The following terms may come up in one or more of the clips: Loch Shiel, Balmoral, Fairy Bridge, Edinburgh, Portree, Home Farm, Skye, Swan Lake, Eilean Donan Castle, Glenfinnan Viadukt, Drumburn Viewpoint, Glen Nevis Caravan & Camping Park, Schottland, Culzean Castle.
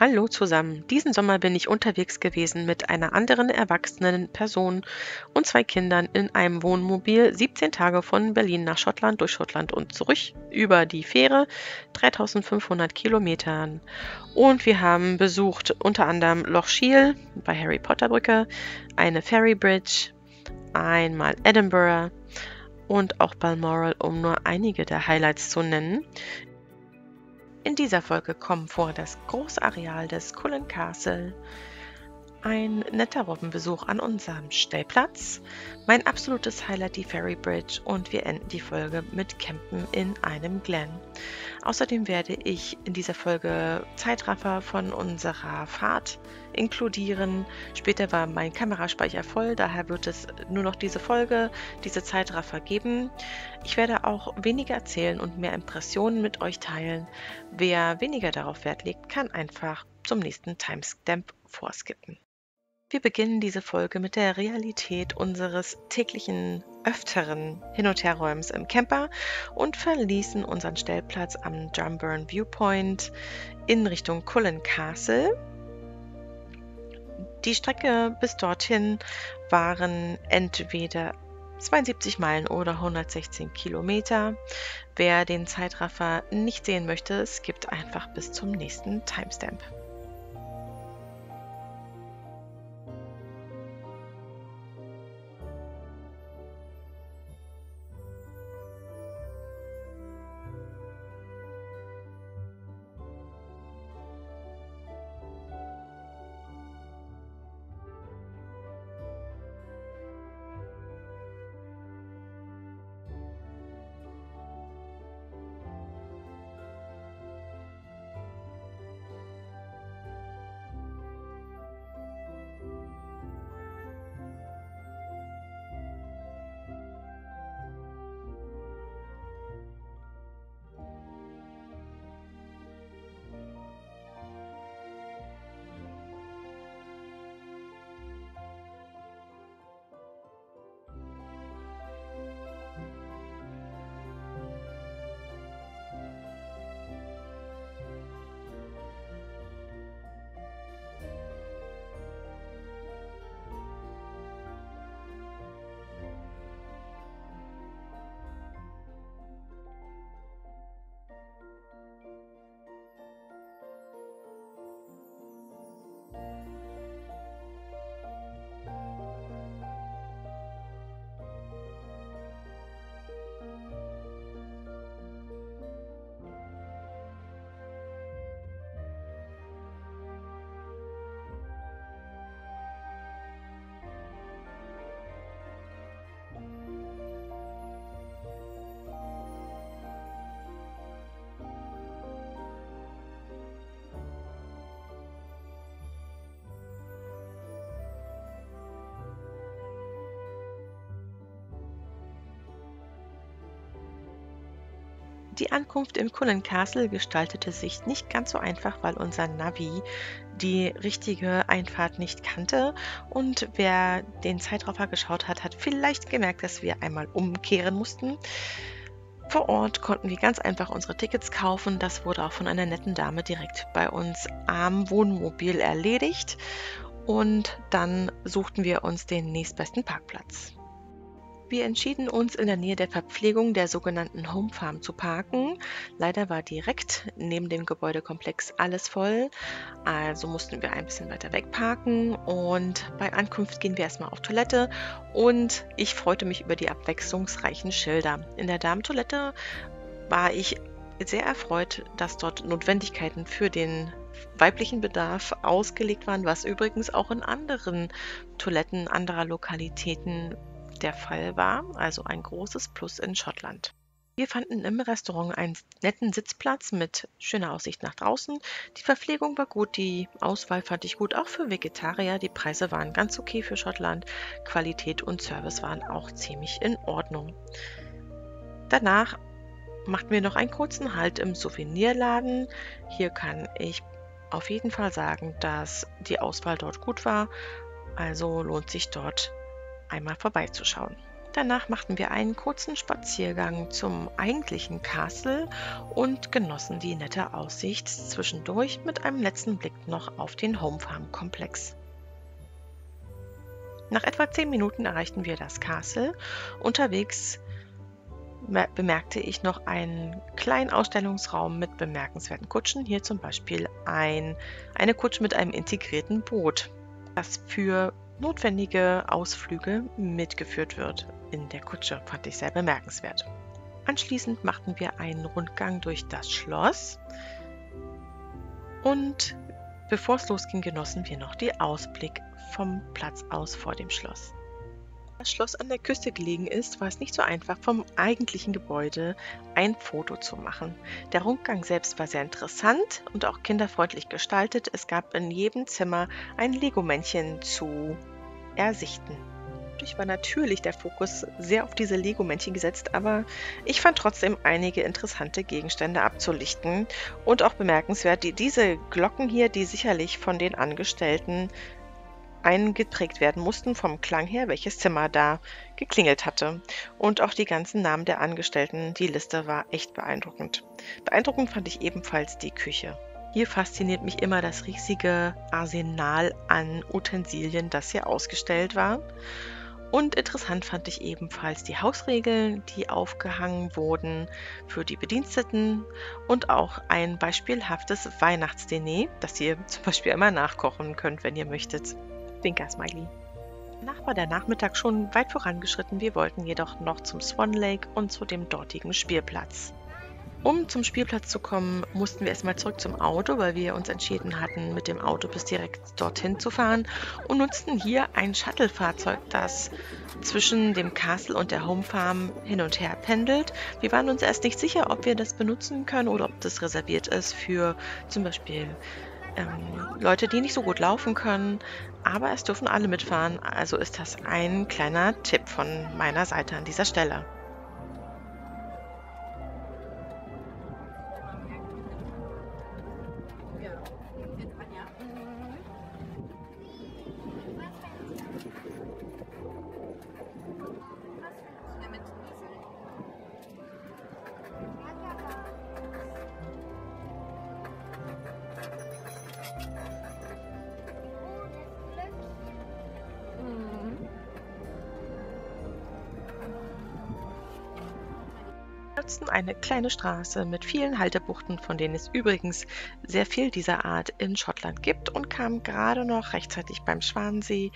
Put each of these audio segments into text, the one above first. Hallo zusammen. Diesen Sommer bin ich unterwegs gewesen mit einer anderen erwachsenen Person und 2 Kindern in einem Wohnmobil 17 Tage von Berlin nach Schottland, durch Schottland und zurück über die Fähre 3500 Kilometern. Und wir haben besucht unter anderem Loch Shiel bei Harry Potter Brücke, eine Fairy Bridge, einmal Edinburgh und auch Balmoral, um nur einige der Highlights zu nennen. In dieser Folge kommen vor das Großareal des Culzean Castle, ein netter Robbenbesuch an unserem Stellplatz, mein absolutes Highlight die Fairy Bridge und wir enden die Folge mit Campen in einem Glen. Außerdem werde ich in dieser Folge Zeitraffer von unserer Fahrt inkludieren. Später war mein Kameraspeicher voll, daher wird es nur noch diese Folge, diese Zeitraffer geben. Ich werde auch weniger erzählen und mehr Impressionen mit euch teilen. Wer weniger darauf Wert legt, kann einfach zum nächsten Timestamp vorskippen. Wir beginnen diese Folge mit der Realität unseres täglichen öfteren Hin- und Herräumens im Camper und verließen unseren Stellplatz am Drumburn Viewpoint in Richtung Culzean Castle. Die Strecke bis dorthin waren entweder 72 Meilen oder 116 Kilometer. Wer den Zeitraffer nicht sehen möchte, skippt einfach bis zum nächsten Timestamp. Die Ankunft im Culzean Castle gestaltete sich nicht ganz so einfach, weil unser Navi die richtige Einfahrt nicht kannte. Und wer den Zeitraffer geschaut hat, hat vielleicht gemerkt, dass wir einmal umkehren mussten. Vor Ort konnten wir ganz einfach unsere Tickets kaufen. Das wurde auch von einer netten Dame direkt bei uns am Wohnmobil erledigt. Und dann suchten wir uns den nächstbesten Parkplatz. Wir entschieden uns, in der Nähe der Verpflegung der sogenannten Home Farm zu parken. Leider war direkt neben dem Gebäudekomplex alles voll, also mussten wir ein bisschen weiter weg parken und bei Ankunft gehen wir erstmal auf Toilette und ich freute mich über die abwechslungsreichen Schilder. In der Damentoilette war ich sehr erfreut, dass dort Notwendigkeiten für den weiblichen Bedarf ausgelegt waren, was übrigens auch in anderen Toiletten anderer Lokalitäten der Fall war, also ein großes Plus in Schottland. Wir fanden im Restaurant einen netten Sitzplatz mit schöner Aussicht nach draußen. Die Verpflegung war gut, die Auswahl fand ich gut, auch für Vegetarier. Die Preise waren ganz okay für Schottland, Qualität und Service waren auch ziemlich in Ordnung. Danach machten wir noch einen kurzen Halt im Souvenirladen. Hier kann ich auf jeden Fall sagen, dass die Auswahl dort gut war, also lohnt sich dort einmal vorbeizuschauen. Danach machten wir einen kurzen Spaziergang zum eigentlichen Castle und genossen die nette Aussicht zwischendurch mit einem letzten Blick noch auf den Home Farm Komplex. Nach etwa 10 Minuten erreichten wir das Castle. Unterwegs bemerkte ich noch einen kleinen Ausstellungsraum mit bemerkenswerten Kutschen. Hier zum Beispiel eine Kutsche mit einem integrierten Boot, das für notwendige Ausflüge mitgeführt wird. In der Kutsche fand ich sehr bemerkenswert. Anschließend machten wir einen Rundgang durch das Schloss und bevor es losging, genossen wir noch den Ausblick vom Platz aus vor dem Schloss. Da das Schloss an der Küste gelegen ist, war es nicht so einfach, vom eigentlichen Gebäude ein Foto zu machen. Der Rundgang selbst war sehr interessant und auch kinderfreundlich gestaltet. Es gab in jedem Zimmer ein Lego-Männchen zu ersichten. Natürlich war der Fokus sehr auf diese Lego-Männchen gesetzt, aber ich fand trotzdem einige interessante Gegenstände abzulichten und auch bemerkenswert, diese Glocken hier, die sicherlich von den Angestellten eingeprägt werden mussten vom Klang her, welches Zimmer da geklingelt hatte. Und auch die ganzen Namen der Angestellten, die Liste war echt beeindruckend. Beeindruckend fand ich ebenfalls die Küche. Hier fasziniert mich immer das riesige Arsenal an Utensilien, das hier ausgestellt war. Und interessant fand ich ebenfalls die Hausregeln, die aufgehangen wurden für die Bediensteten und auch ein beispielhaftes Weihnachtsdiner, das ihr zum Beispiel immer nachkochen könnt, wenn ihr möchtet. Winker-Smiley. Danach war der Nachmittag schon weit vorangeschritten, wir wollten jedoch noch zum Swan Lake und zu dem dortigen Spielplatz. Um zum Spielplatz zu kommen, mussten wir erstmal zurück zum Auto, weil wir uns entschieden hatten, mit dem Auto bis direkt dorthin zu fahren und nutzten hier ein Shuttle-Fahrzeug, das zwischen dem Castle und der Home Farm hin und her pendelt. Wir waren uns erst nicht sicher, ob wir das benutzen können oder ob das reserviert ist für zum Beispiel Leute, die nicht so gut laufen können, aber es dürfen alle mitfahren, also ist das ein kleiner Tipp von meiner Seite an dieser Stelle. Eine kleine Straße mit vielen Haltebuchten, von denen es übrigens sehr viel dieser Art in Schottland gibt, und kam gerade noch rechtzeitig beim Schwansee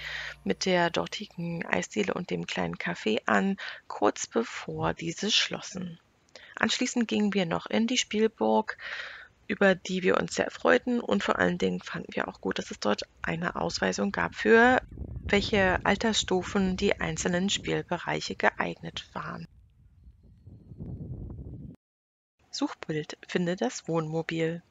mit der dortigen Eisdiele und dem kleinen Café an, kurz bevor diese schlossen. Anschließend gingen wir noch in die Spielburg, über die wir uns sehr freuten, und vor allen Dingen fanden wir auch gut, dass es dort eine Ausweisung gab, für welche Altersstufen die einzelnen Spielbereiche geeignet waren. Suchbild: Finde das Wohnmobil.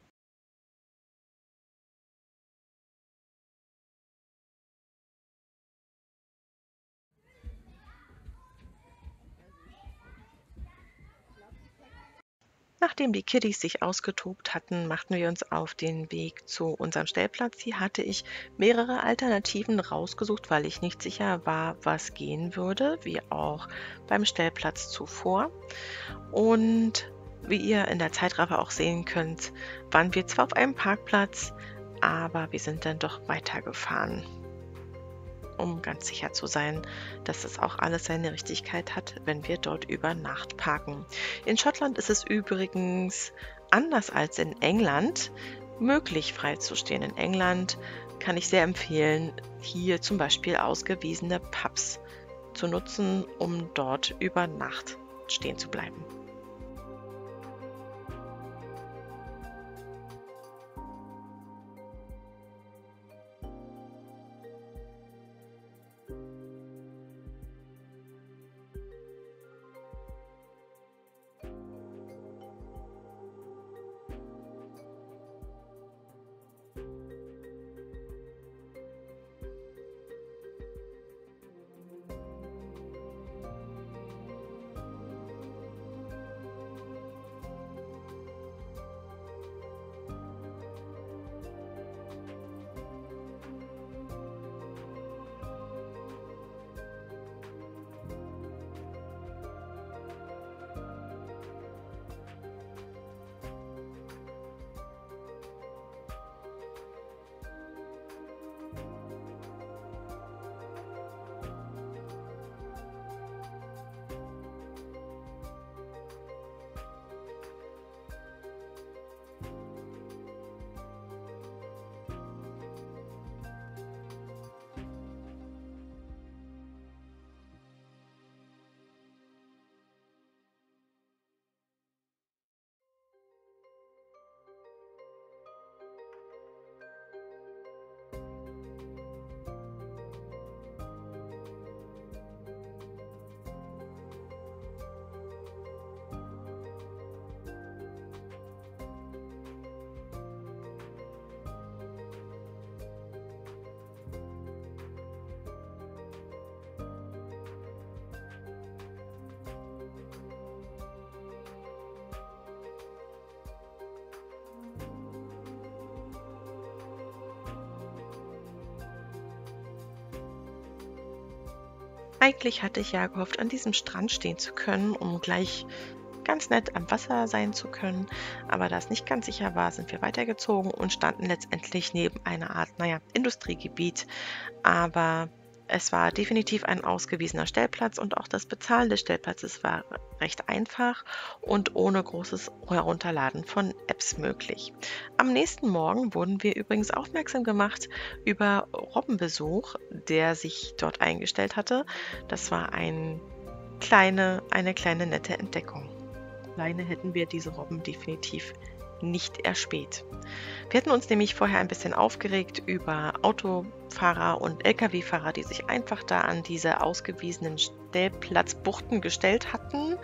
Nachdem die Kiddies sich ausgetobt hatten, machten wir uns auf den Weg zu unserem Stellplatz. Hier hatte ich mehrere Alternativen rausgesucht, weil ich nicht sicher war, was gehen würde, wie auch beim Stellplatz zuvor. Und wie ihr in der Zeitraffer auch sehen könnt, waren wir zwar auf einem Parkplatz, aber wir sind dann doch weitergefahren, um ganz sicher zu sein, dass es auch alles seine Richtigkeit hat, wenn wir dort über Nacht parken. In Schottland ist es übrigens anders als in England möglich, freizustehen. In England kann ich sehr empfehlen, hier zum Beispiel ausgewiesene Pubs zu nutzen, um dort über Nacht stehen zu bleiben. Eigentlich hatte ich ja gehofft, an diesem Strand stehen zu können, um gleich ganz nett am Wasser sein zu können. Aber da es nicht ganz sicher war, sind wir weitergezogen und standen letztendlich neben einer Art, naja, Industriegebiet. Aber es war definitiv ein ausgewiesener Stellplatz und auch das Bezahlen des Stellplatzes war recht einfach und ohne großes Herunterladen von Apps möglich. Am nächsten Morgen wurden wir übrigens aufmerksam gemacht über Robbenbesuch, der sich dort eingestellt hatte. Das war eine kleine nette Entdeckung. Alleine hätten wir diese Robben definitiv nicht erspäht. Wir hatten uns nämlich vorher ein bisschen aufgeregt über Autofahrer und Lkw-Fahrer, die sich einfach da an diese ausgewiesenen Stellplatzbuchten gestellt hatten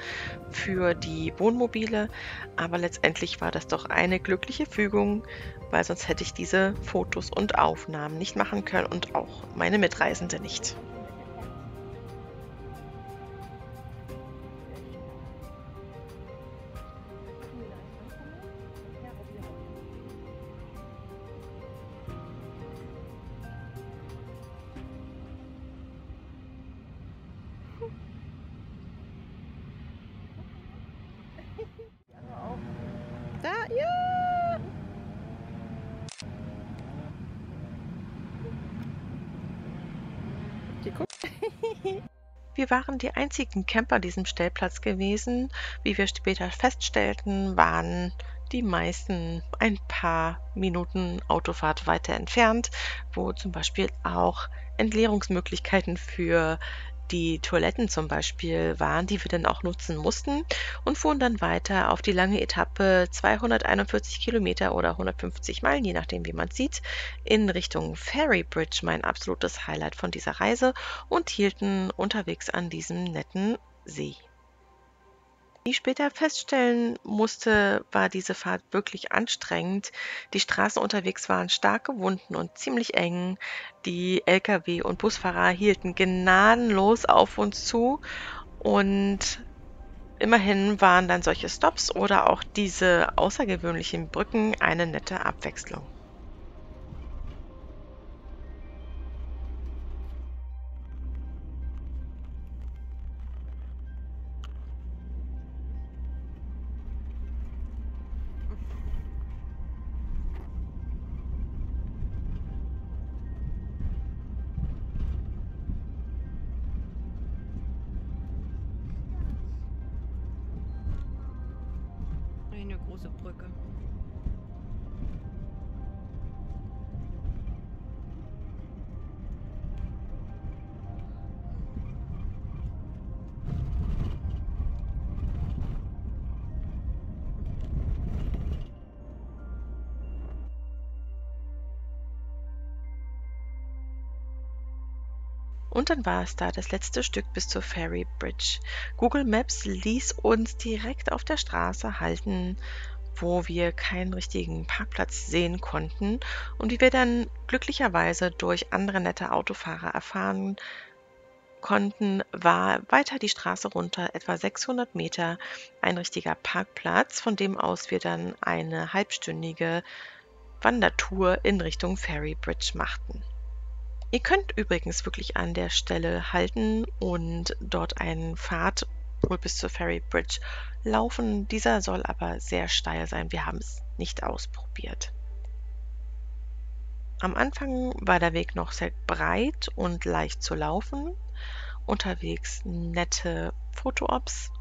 für die Wohnmobile. Aber letztendlich war das doch eine glückliche Fügung, weil sonst hätte ich diese Fotos und Aufnahmen nicht machen können und auch meine Mitreisende nicht. Wir waren die einzigen Camper an diesem Stellplatz gewesen. Wie wir später feststellten, waren die meisten ein paar Minuten Autofahrt weiter entfernt, wo zum Beispiel auch Entleerungsmöglichkeiten für die Toiletten zum Beispiel waren, die wir dann auch nutzen mussten, und fuhren dann weiter auf die lange Etappe 241 Kilometer oder 150 Meilen, je nachdem wie man sieht, in Richtung Fairy Bridge, mein absolutes Highlight von dieser Reise, und hielten unterwegs an diesem netten See. Wie ich später feststellen musste, war diese Fahrt wirklich anstrengend. Die Straßen unterwegs waren stark gewunden und ziemlich eng. Die Lkw- und Busfahrer hielten gnadenlos auf uns zu und immerhin waren dann solche Stops oder auch diese außergewöhnlichen Brücken eine nette Abwechslung. Eine große Brücke. Und dann war es da, das letzte Stück bis zur Fairy Bridge. Google Maps ließ uns direkt auf der Straße halten, wo wir keinen richtigen Parkplatz sehen konnten. Und wie wir dann glücklicherweise durch andere nette Autofahrer erfahren konnten, war weiter die Straße runter, etwa 600 Meter, ein richtiger Parkplatz, von dem aus wir dann eine halbstündige Wandertour in Richtung Fairy Bridge machten. Ihr könnt übrigens wirklich an der Stelle halten und dort einen Pfad wohl bis zur Fairy Bridge laufen. Dieser soll aber sehr steil sein. Wir haben es nicht ausprobiert. Am Anfang war der Weg noch sehr breit und leicht zu laufen. Unterwegs nette Foto-Ops.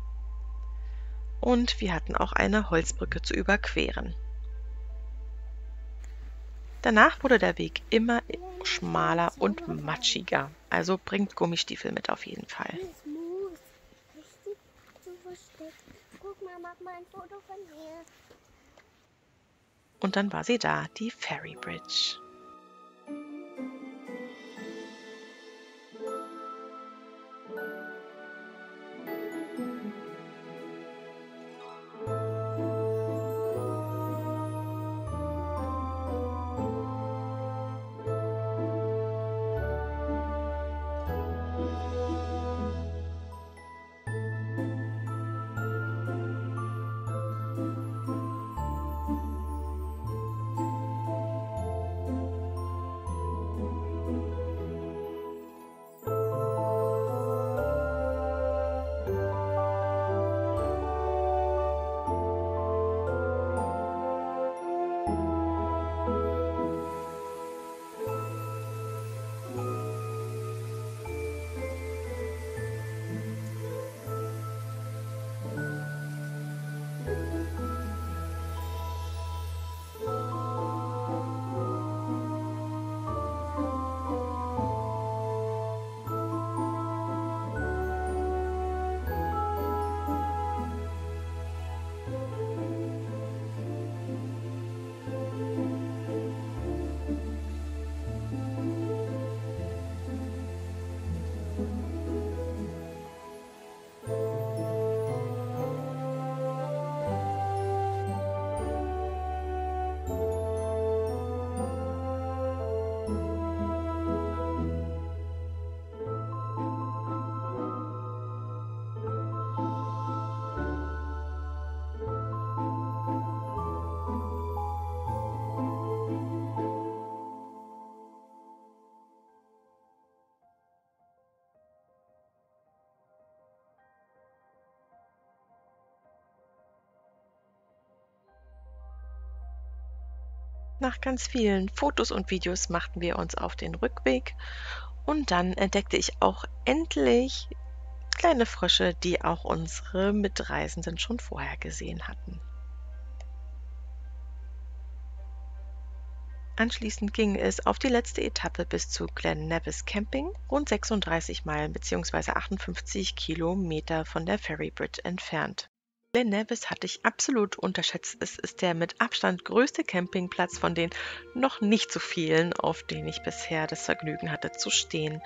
Und wir hatten auch eine Holzbrücke zu überqueren. Danach wurde der Weg immer schmaler und matschiger. Also bringt Gummistiefel mit auf jeden Fall. Und dann war sie da, die Fairy Bridge. nach ganz vielen Fotos und Videos machten wir uns auf den Rückweg und dann entdeckte ich auch endlich kleine Frösche, die auch unsere Mitreisenden schon vorher gesehen hatten. Anschließend ging es auf die letzte Etappe bis zu Glen Nevis Camping, rund 36 Meilen bzw. 58 Kilometer von der Fairy Bridge entfernt. Glen Nevis hatte ich absolut unterschätzt. Es ist der mit Abstand größte Campingplatz von den noch nicht so vielen, auf denen ich bisher das Vergnügen hatte zu stehen.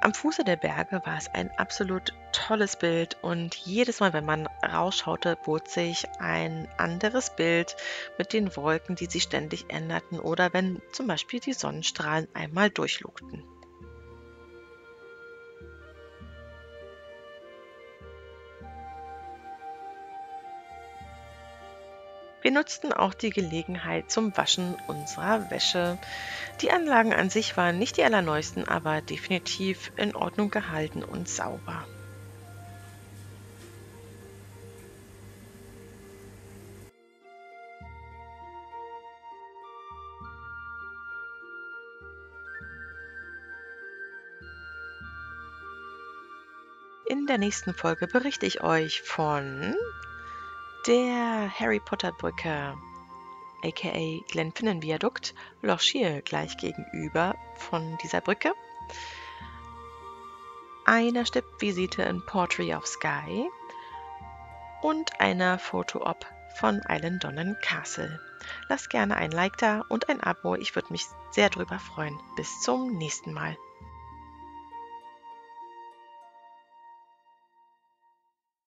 Am Fuße der Berge war es ein absolut tolles Bild und jedes Mal, wenn man rausschaute, bot sich ein anderes Bild mit den Wolken, die sich ständig änderten oder wenn zum Beispiel die Sonnenstrahlen einmal durchlugten. Wir nutzten auch die Gelegenheit zum Waschen unserer Wäsche. Die Anlagen an sich waren nicht die allerneuesten, aber definitiv in Ordnung gehalten und sauber. In der nächsten Folge berichte ich euch von der Harry Potter Brücke, aka Glenfinnan Viadukt, Loch Shiel gleich gegenüber von dieser Brücke, einer Stippvisite in Portree of Skye und einer Foto-Op von Eilean Donan Castle. Lasst gerne ein Like da und ein Abo, ich würde mich sehr drüber freuen. Bis zum nächsten Mal.